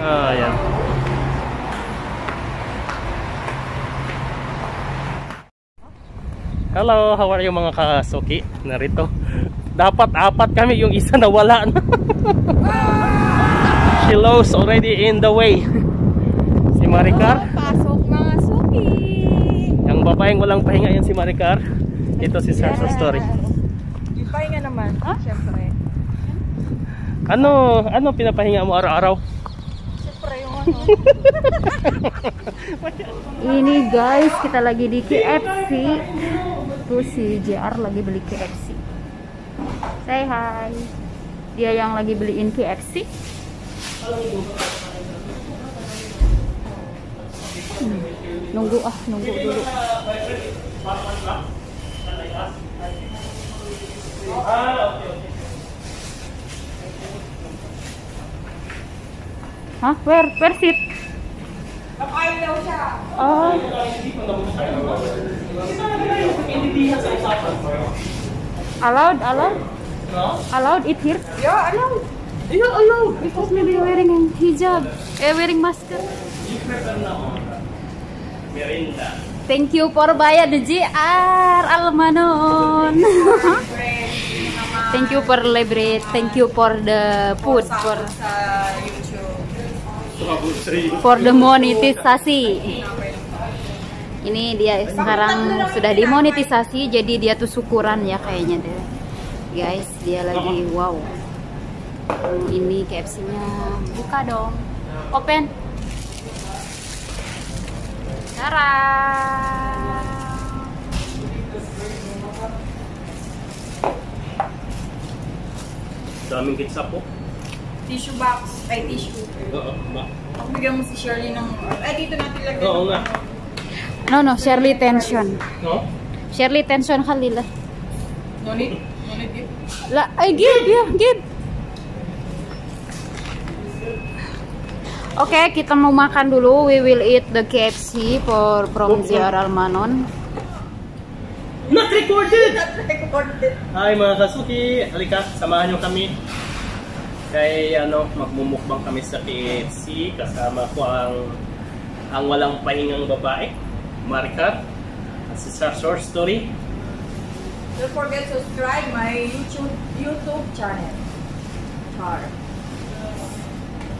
Oh, yeah. Hello, how are you mga kasuki? Narito. Dapat apat kami, yung isa nawala na. She loves already in the way. Si Maricar. Oh, pasok mga suki. Yung babaeng walang pahinga yan si Maricar. Ito si Sarsur Story. Yung pahinga naman, huh? Siyempre. Ano pinapahinga mo araw-araw? Siyempre yung ano. Ini guys, kita lagi di KFC. Tuh si JR lagi beli KFC. Say hi. Dia yang lagi beliin KFC. Nunggu dulu. Hah? Where sit? Oh. Allowed? No? Allowed it here? Yeah, allowed. Yeah, allowed. Because maybe wearing hijab, wearing masker. Thank you for bayar the J.R. Almanon. Thank you for elaborate. Thank you for the food for the monetisasi. Ini dia sekarang sudah dimonetisasi, jadi dia tuh syukuran ya kayaknya deh. Guys, dia lagi wow. Ini KFC-nya buka dong. Open. Tara. Daming kitsa po. Tissue box, ay tissue. Oo, ma. Ako bigyan mo si Shirley ng dito natin lagay. Oo nga. No, Shirley tension. No? Shirley tension halila. No need. No need give. La, ay give. Oke, kita mau makan dulu. We will eat the KFC from J.R. Almanon. Not recorded. Hi mga kasuki, halika, samahan nyo kami. Kaya magmumukbang kami sa KFC. Kasama ko ang walang pahingang babae, Maricar, si Sarsur Story. Don't forget to subscribe my YouTube channel.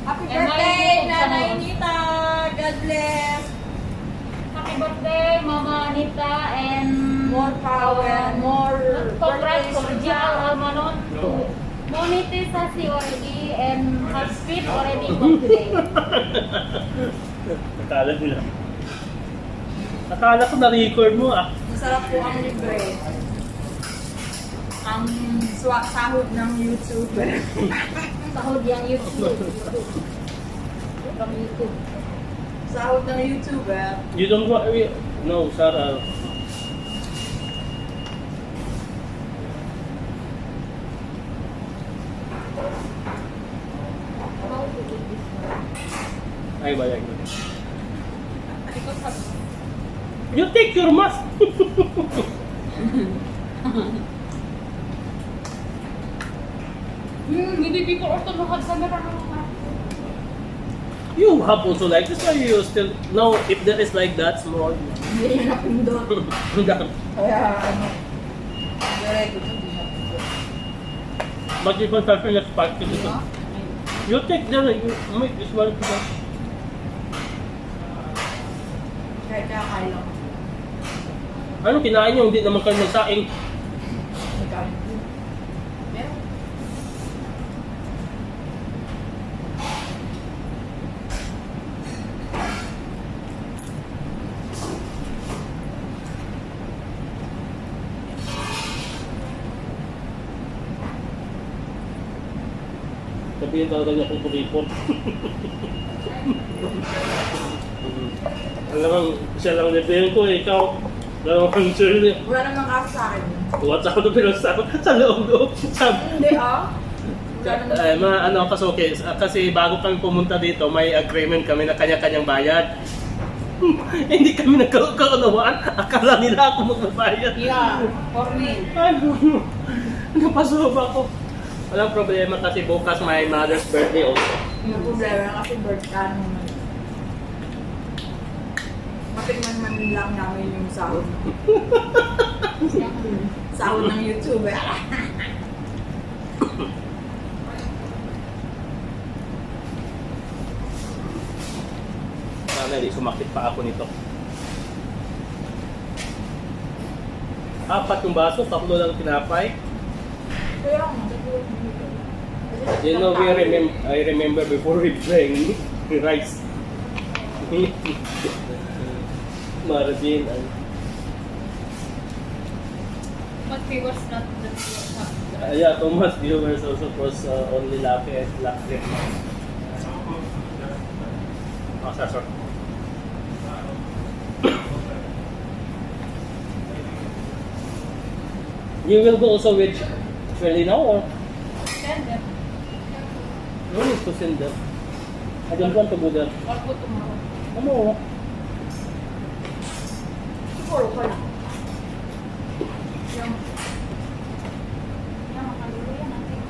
Happy birthday, Nana Anita. God bless. Happy birthday, Mama Anita, and more power, more. Congrats for J.R. Almanon. Monetisasi already and has speed already for today. Nakala ko na-record mo ah. Masarap po ang libre. Ang sahod ng YouTuber. Sahod yang YouTuber. Sahod ng YouTuber. You don't want me? No, Sarah. Ay, bayang. You take your mask. You have also like this, or you still no? If that is like that small. But you can start with sparkle. You take that. You make this one. Ano kinain nyo? Hindi naman kayo nagsaing. Sabihin talaga niya kung kumipon. Alam mo, siya lang nabihin ko, ikaw. Alam mo, ang Shirley. Wala naman kaso sa akin. What's up na pinagsasak sa loob-loob. Hindi ah. Ay, okay. Kasi bago kami pumunta dito, may agreement kami na kanya-kanyang bayad. Hindi kami nagkaunawaan. Akala nila ako magbabayad. Yeah, for me. Ano? Napasuha ba ako? Walang problema kasi bukas my mother's birthday also. Yung problema kasi birth ka naman. Matikman-man lang namin yung sahod. Sahod ng YouTube eh. Sana di sumakit pa ako nito. 4 yung baso, 3 lang tinapay. You know, I remember before we drank rice. Margin. But he was not the yeah, Thomas viewers also was only laughing at laughing. Oh, sorry. You will go also with Shirley now or? Send them. No need to send them. I don't want to go there. I'll go tomorrow. Tomorrow? Tomorrow, wala. Yung... Yung makaluloy yan natin.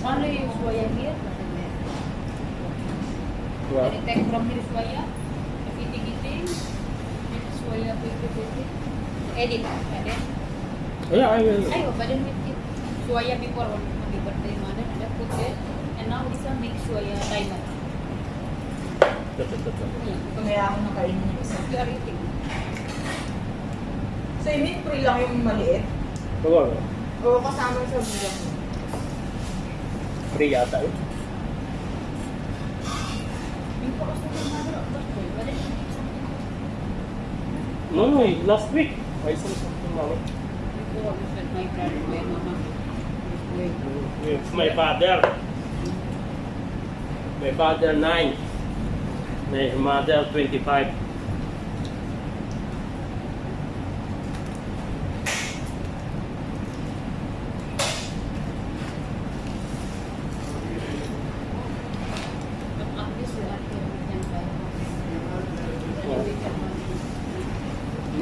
Ano yung Ushuaia here? What? Can you take from here Ushuaia? Nakiting-iting? Ushuaia, pwede-pwede? Edit, edit. Yeah, I will. I will, but then with it. Ushuaia before on my birthday, mother, and I put it. And now this one makes Ushuaia diamond. Kumaya ako nakainin yung isang clarity. So, you mean free lang yung maliit? Oo. Oo, kasama sa bulan. Free yata eh. No, no, last week. I saw something about it. Before, it's with my brother, my mama. It's my father. My father, 9. My mother, 25.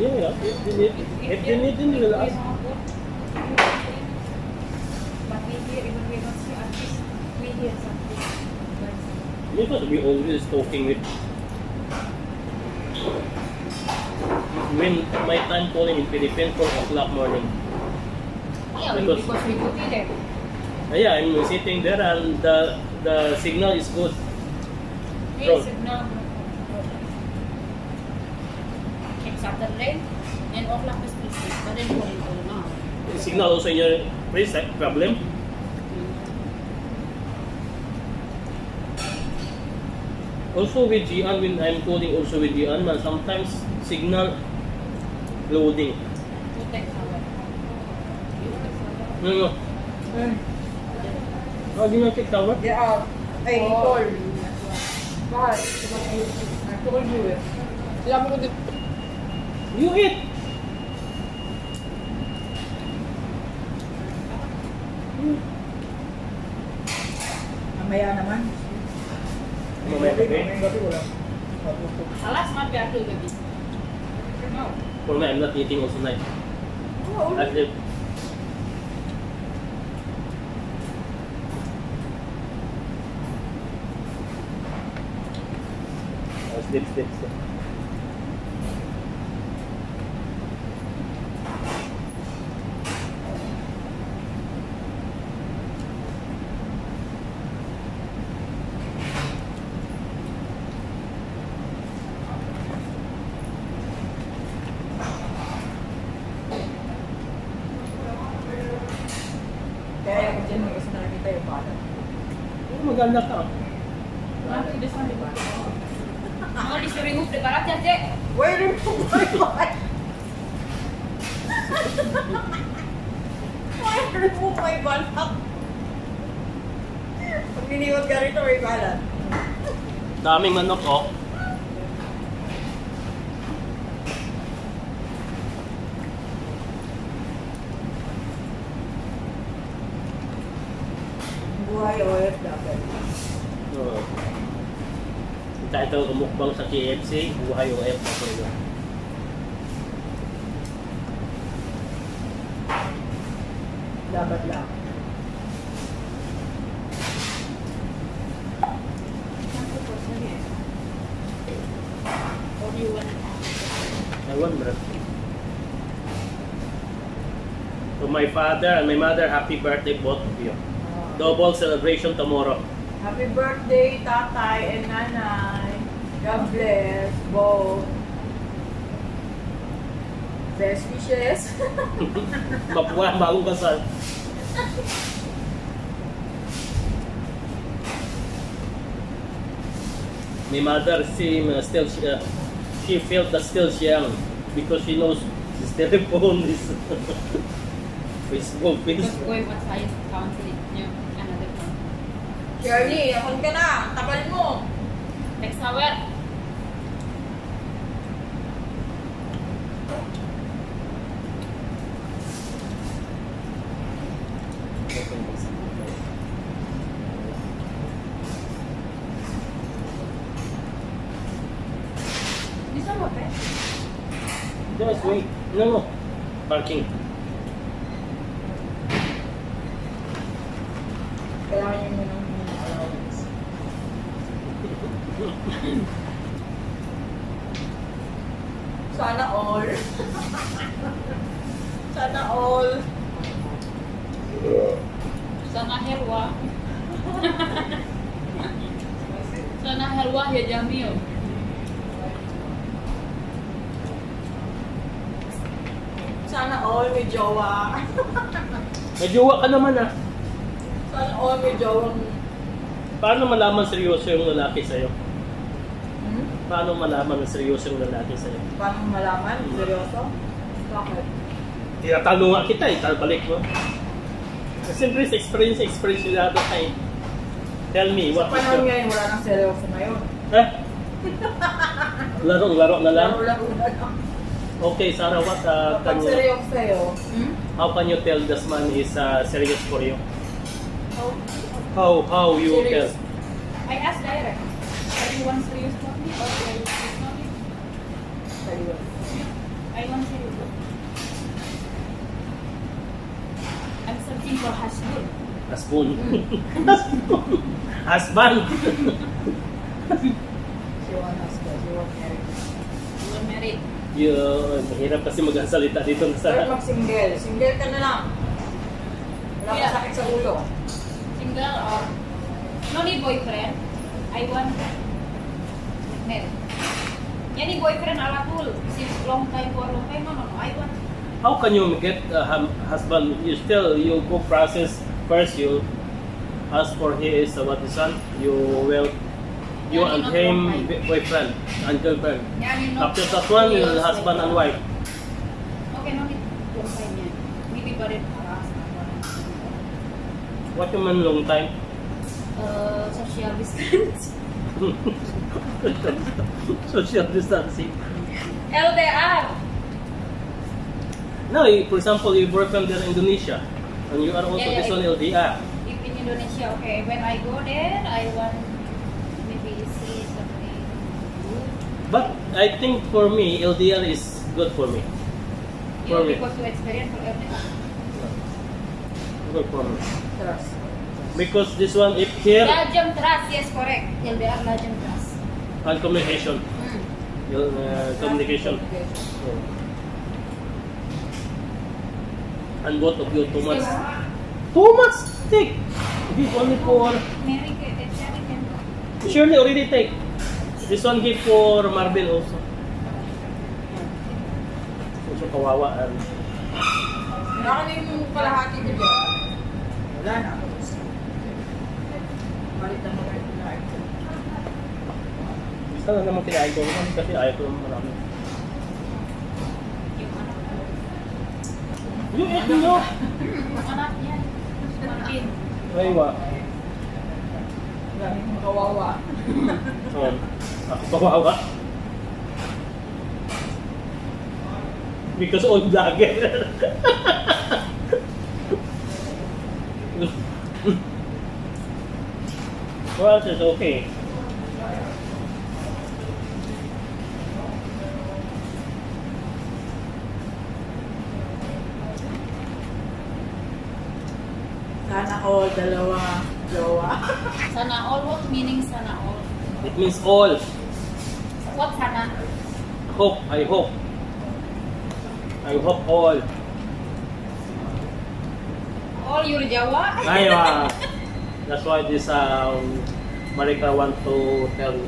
Yeah, if they need them, we'll ask. But we hear, even we don't see artists, we hear something. Because we always talking with when my time calling in Philippines for 4 o'clock morning. Yeah, because we could be there. Yeah, I'm sitting there and the signal is good. Yes, signal. Except the rain and 4 o'clock is busy, but then calling for now. The signal also in your place problem. Also with Gian, when I'm calling also with Gian, sometimes signal loading. No, no. How do you not take tower? They are. I told you. Why? I told you it. You eat! Mamaya naman. Alas, not bad to the beach. For me, I'm not eating also night. Oh, okay. I sleep. I sleep. Maganda ka. Mama needs to remove the barat yan, Jek. Where remove my barat? Where remove my barat? Pag niniwag ka rito, may barat. Daming manok, oh. Ito kumukbang sa KFC, buhay o F na pwede. Dapat lang. 20 berarti. To my father and my mother, happy birthday both of you. Double celebration tomorrow. Happy birthday tatay and nanay. God bless both. Best wishes. Mapuwa bagong kasal. My mother, she feels that still she young because she knows this telephone is Facebook. Boy, what size country? Another country. Shirley, hon ka na. Tapal mo. Next hour. Just wait. No, parking. Kailangan nyo muna ng allowance. Sana all. Sana all. Sana helwa. Sana helwa ya jamil. Sana all may jowa. May jowa ka naman ah. Sana all may jowa. Paano malaman seryoso yung lalaki sa'yo? Paano malaman seryoso yung lalaki sa'yo? Paano malaman seryoso? Bakit? Tinatalo nga kita eh, balik mo. Siyempre sa experience nila dapat ay tell me what is your... Sa panahon ngayon, wala nang seryoso ngayon. Eh? Laro na lang? Laro na lang. Okay, Sarah, what can you... How can you tell this man is serious for you? How you serious. Tell? I ask direct. Are you one serious for me or are you serious for me? Serious. I want serious. I'm searching for husband. Husband. She want husband. She want marriage. She want marriage. Yun, mahirap kasi magsalita dito na sa... Pero mag-single. Single ka na lang. Wala ka sakit sa ulo. Single or... No need boyfriend. I want... Men. Yan ni boyfriend alakul. Since long time, no, I want... How can you get a husband? You still, you go process. First, you ask for he is what is son. You will... You and him boyfriend and girlfriend. After that one, you husband and wife. Okay, no need long time yan. Hindi ba rin para sa mga. What you mean long time? Social distance. Social distancing. LDR. No, for example, you boyfriend there in Indonesia, and you are also based on LDR. If in Indonesia, okay. When I go there, I want. But I think for me, LDR is good for me. For me. Because you experience for everything? Good for me. Trust. Because this one, if here... Lajam trust, yes, correct. LDR, lajam trust. And communication. Communication. Yeah. And both of you, too much. Too much take. Give only for... Surely already take. This one gift for Marvel also. So kawawa. Nakanin mo kalahati ko dyan. Wala na. Balitan mo kayo kinahin ko. Basta na naman kinahin ko. Kasi ayaw ko naman marami. Yung eto nyo. Makanap yan. Marvin. Aywa. Kawawa. Ako kawawa. Because old vlogger. Well, it's okay. Sana all, dalawa. Sana all, what meaning sana all? It means all. What sana? Hope, I hope. I hope all your Jawa. Aywa. That's why this Maricar want to tell you.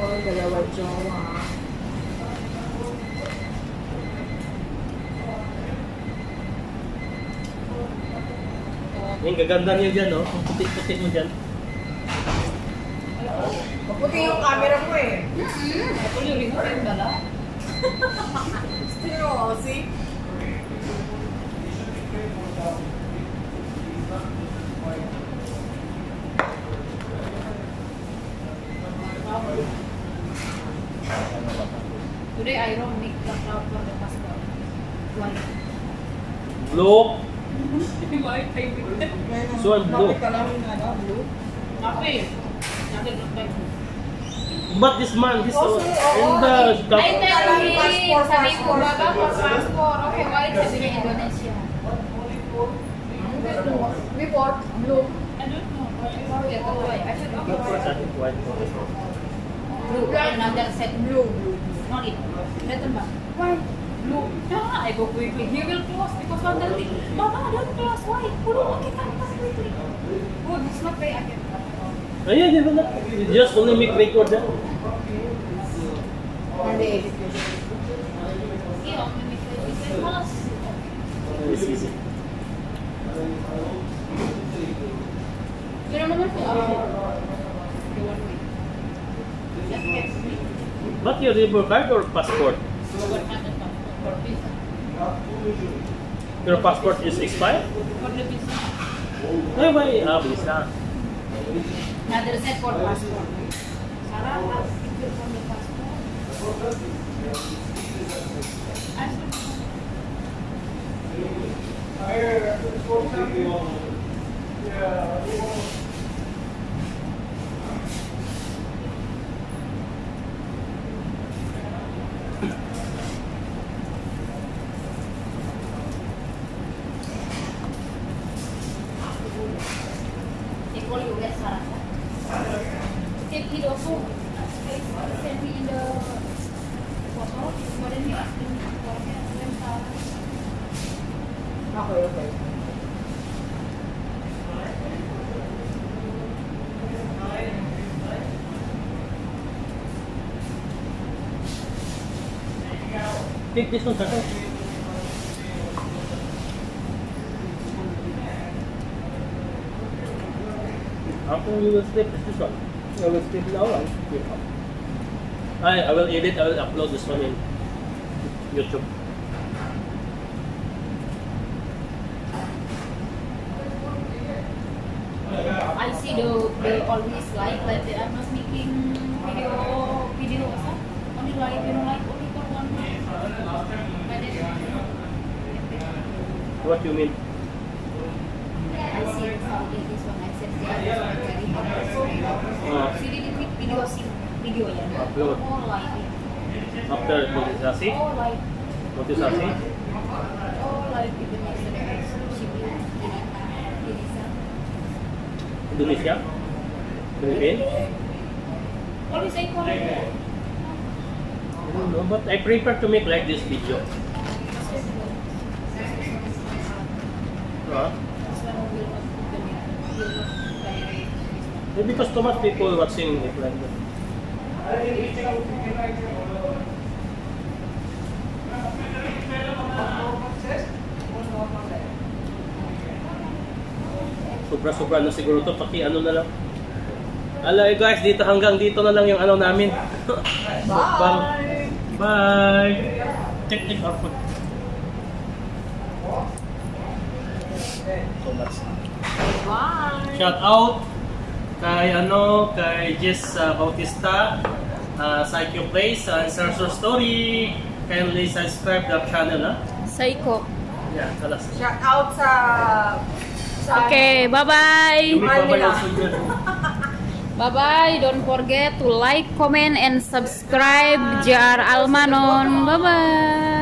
All Jawa Jawa. Yung gaganda niya dyan, no? Ang putik-putik mo dyan. Maputi yung camera mo eh. Ito yung remote yung dala. Still see? Today I don't make the cloud for the pasta. Why? Blue. My favorite. So I'm blue. Kape. But this man, this also, in the I tell him, passport. Okay, why is it Indonesia? We bought blue. I don't know. Okay, I should order white. Blue. Another set blue. Not it. Let him back. Why? Blue. Yeah, I go quickly. He will close because one day, Mama, don't close. Why? Who don't get close quickly? Oh, this not pay again. Aiyah, dia benar. Just only make record ya. Nanti. Iya, make record. Malas. Easy. Jangan nomor tu. But your river card or passport? Your passport is expired? Why? Ah, visa. Another set for passport. Sarah has picture from the passport. Take this one, Saiko. After you will sleep this one. I will sleep now and wake up. I will edit, I will upload this one in YouTube. I see they always like that. I was making video also. Only like, you know, like only for one minute. What do you mean? I see it from this one. I said they are very hard. She didn't make video yet. Upload. All like it. After Bautista. All like. Bautista. All like the next generation. She will Indonesia. Philippines. What is it called? I don't know, but I prefer to make like this video. Maybe because too much people watching it like that. Sobra-sobra na siguro to, paki ano na lang. Alay guys, dito hanggang dito na lang yung ano namin. Bye! Bye! Check our food. So much. Bye! Shout out! Kay Jess Bautista, Saikyo Place, and Sarsur Story. Kindly subscribe the channel, Saiko. Yeah, talas. Shout out sa... Okay, bye-bye. Bye-bye. Don't forget to like, comment, and subscribe J.R Almanon. Bye-bye.